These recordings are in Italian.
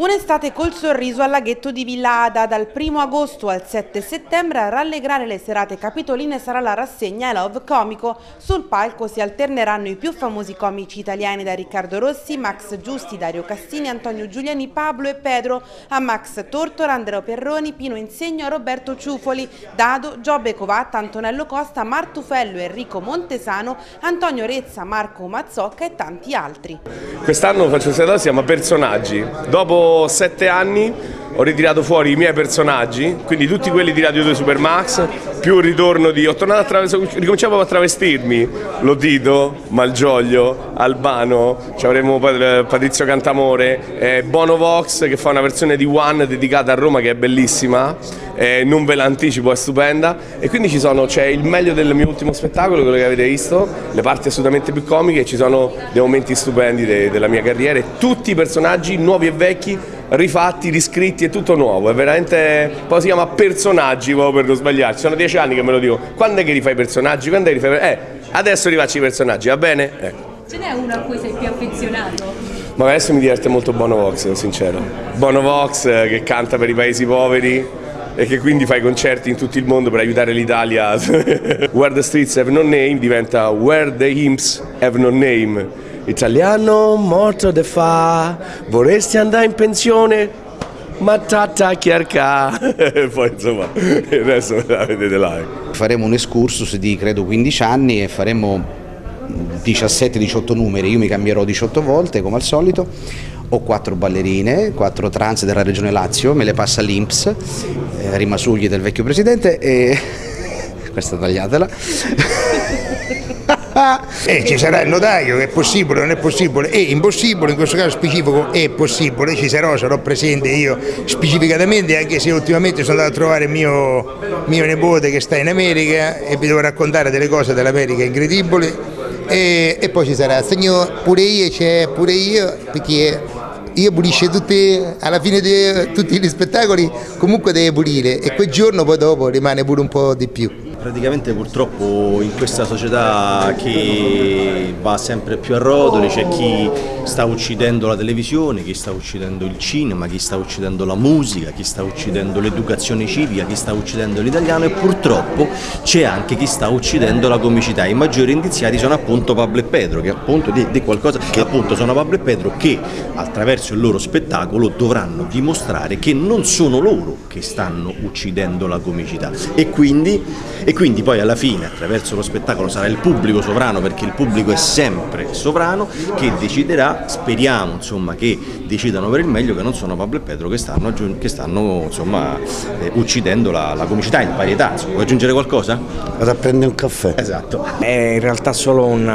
Un'estate col sorriso al laghetto di Villa Ada. Dal 1 agosto al 7 settembre a rallegrare le serate capitoline sarà la rassegna I Love Comico. Sul palco si alterneranno i più famosi comici italiani, da Riccardo Rossi, Max Giusti, Dario Cassini, Antonio Giuliani, Pablo e Pedro, a Max Tortora, Andrea Perroni, Pino Insegno, Roberto Ciufoli, Dado, Giobbe Covatta, Antonello Costa, Martufello, Enrico Montesano, Antonio Rezza, Marco Mazzocca e tanti altri. Quest'anno faccio serata ma personaggi. Dopo 7 anni ho ritirato fuori i miei personaggi, quindi tutti quelli di Radio 2 Supermax, più un ritorno di... ricominciavo a travestirmi, L'Odito, Malgioglio, Albano, ci avremo Patrizio Cantamore, Bono Vox che fa una versione di One dedicata a Roma che è bellissima, non ve l'anticipo, è stupenda, e quindi c'è il meglio del mio ultimo spettacolo, quello che avete visto, le parti assolutamente più comiche, ci sono dei momenti stupendi della mia carriera, e tutti i personaggi nuovi e vecchi rifatti, riscritti, è tutto nuovo, è veramente... poi si chiama personaggi, proprio per non sbagliarci, sono 10 anni che me lo dico, quando è che rifai i personaggi, quando è che rifai... adesso rifaccio i personaggi, va bene? Ce n'è uno a cui sei più affezionato? Ma adesso mi diverte molto Bono Vox, sono sincero. Bono Vox che canta per i paesi poveri e che quindi fa i concerti in tutto il mondo per aiutare l'Italia. Where the Streets Have No Name diventa Where the Imps Have No Name. Italiano morto de fa, vorresti andare in pensione, ma tata chiarca. E poi insomma, il resto la vedete là. Faremo un excursus di credo 15 anni e faremo 17-18 numeri, io mi cambierò 18 volte come al solito. Ho 4 ballerine, 4 trans della regione Lazio, me le passa l'Inps, rimasugli del vecchio presidente e... questa tagliatela. E ci sarà il notaio che è possibile, non è possibile, è impossibile, in questo caso specifico è possibile, ci sarò presente io specificatamente, anche se ultimamente sono andato a trovare mio nipote che sta in America e vi devo raccontare delle cose dell'America incredibili, e poi ci sarà, signor, pure io c'è, pure io, perché... io pulisce tutte, alla fine di tutti gli spettacoli comunque deve pulire e quel giorno poi dopo rimane pure un po' di più. Praticamente purtroppo in questa società che va sempre più a rotoli c'è chi sta uccidendo la televisione, chi sta uccidendo il cinema, chi sta uccidendo la musica, chi sta uccidendo l'educazione civica, chi sta uccidendo l'italiano, e purtroppo c'è anche chi sta uccidendo la comicità. I maggiori indiziati sono appunto Pablo e Pedro, che appunto di qualcosa che appunto sono Pablo e Pedro che attraverso il loro spettacolo dovranno dimostrare che non sono loro che stanno uccidendo la comicità, e quindi poi alla fine attraverso lo spettacolo sarà il pubblico sovrano, perché il pubblico è sempre sovrano, che deciderà, speriamo insomma che decidano per il meglio che non sono Pablo e Pedro che stanno insomma uccidendo la comicità in varietà. Vuoi aggiungere qualcosa? Vado a prendere un caffè. Esatto. È in realtà solo un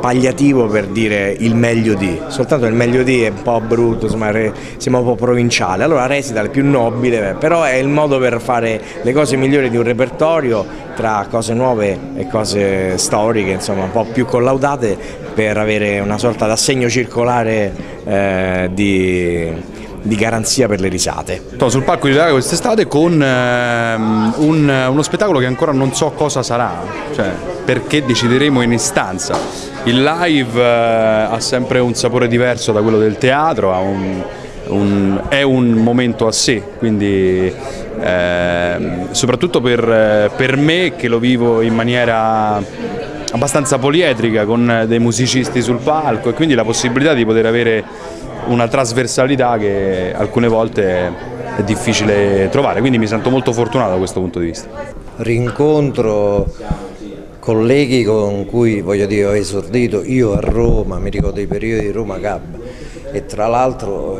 palliativo per dire il meglio di, soltanto il meglio di è un po' brutto, insomma, siamo un po' provinciali, allora recita il più nobile, però è il modo per fare le cose migliori di un repertorio tra cose nuove e cose storiche, insomma un po' più collaudate, per avere una sorta d'assegno circolare di garanzia per le risate. Sto sul palco di Dago quest'estate con uno spettacolo che ancora non so cosa sarà, perché decideremo in istanza. Il live ha sempre un sapore diverso da quello del teatro, è un momento a sé, quindi soprattutto per me che lo vivo in maniera abbastanza poliedrica con dei musicisti sul palco, e quindi la possibilità di poter avere una trasversalità che alcune volte è difficile trovare, quindi mi sento molto fortunato da questo punto di vista. Rincontro colleghi con cui, voglio dire, ho esordito io a Roma, mi ricordo i periodi di Roma-Cab, e tra l'altro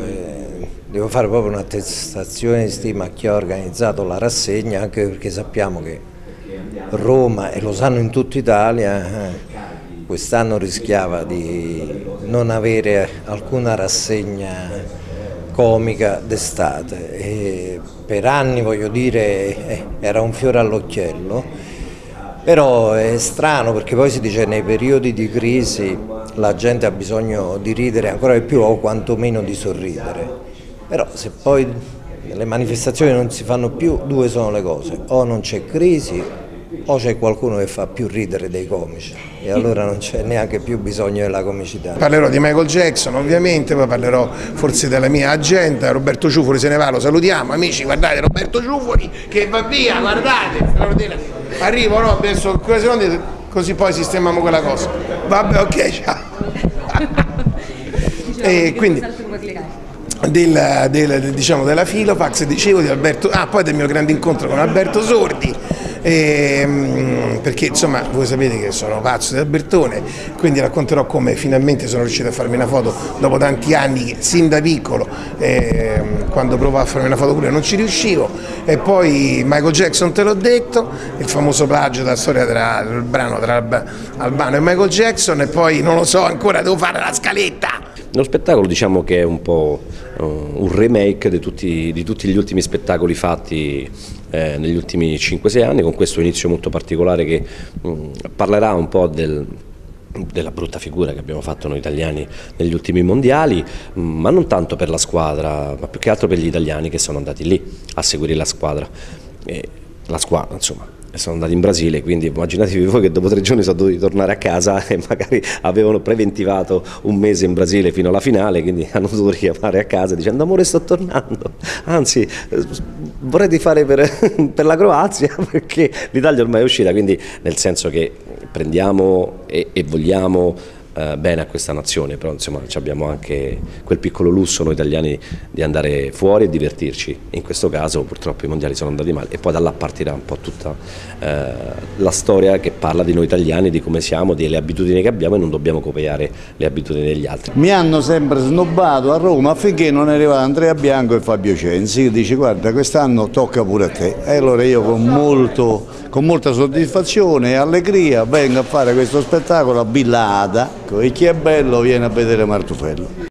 devo fare proprio un'attestazione di stima a chi ha organizzato la rassegna, anche perché sappiamo che Roma, e lo sanno in tutta Italia, quest'anno rischiava di non avere alcuna rassegna comica d'estate. Per anni, voglio dire, era un fiore all'occhiello, però è strano perché poi si dice nei periodi di crisi la gente ha bisogno di ridere ancora di più, o quantomeno di sorridere, però se poi le manifestazioni non si fanno più, due sono le cose: o non c'è crisi o c'è qualcuno che fa più ridere dei comici e allora non c'è neanche più bisogno della comicità. Parlerò di Michael Jackson ovviamente, poi parlerò forse della mia agenda, Roberto Ciufoli se ne va, lo salutiamo amici, guardate Roberto Ciufoli che va via, guardate, arrivo no, adesso così poi sistemiamo quella cosa, vabbè ok ciao. E quindi della Filofax, dicevo di Alberto, poi del mio grande incontro con Alberto Sordi, perché insomma voi sapete che sono pazzo di Albertone, quindi racconterò come finalmente sono riuscito a farmi una foto dopo tanti anni, sin da piccolo, quando provavo a farmi una foto pure non ci riuscivo, e poi Michael Jackson te l'ho detto, il famoso plagio della storia del brano tra Albano e Michael Jackson, e poi non lo so ancora, devo fare la scaletta. Lo spettacolo diciamo che è un po' un remake di tutti gli ultimi spettacoli fatti negli ultimi 5-6 anni, con questo inizio molto particolare che parlerà un po' della brutta figura che abbiamo fatto noi italiani negli ultimi mondiali, ma non tanto per la squadra, ma più che altro per gli italiani che sono andati lì a seguire la squadra. E la squadra, insomma. Sono andati in Brasile, quindi immaginatevi voi che dopo 3 giorni sono dovuti tornare a casa e magari avevano preventivato un mese in Brasile fino alla finale, quindi hanno dovuto richiamare a casa dicendo amore sto tornando, anzi vorrei fare per la Croazia perché l'Italia ormai è uscita, quindi nel senso che prendiamo e vogliamo bene a questa nazione, però insomma abbiamo anche quel piccolo lusso noi italiani di andare fuori e divertirci, in questo caso purtroppo i mondiali sono andati male e poi da là partirà un po' tutta la storia che parla di noi italiani, di come siamo, delle abitudini che abbiamo e non dobbiamo copiare le abitudini degli altri. Mi hanno sempre snobbato a Roma affinché non arrivava Andrea Bianco e Fabio Censi che dice guarda quest'anno tocca pure a te, e allora io con molta soddisfazione e allegria vengo a fare questo spettacolo a Villa Ada. E chi è bello viene a vedere Martufello.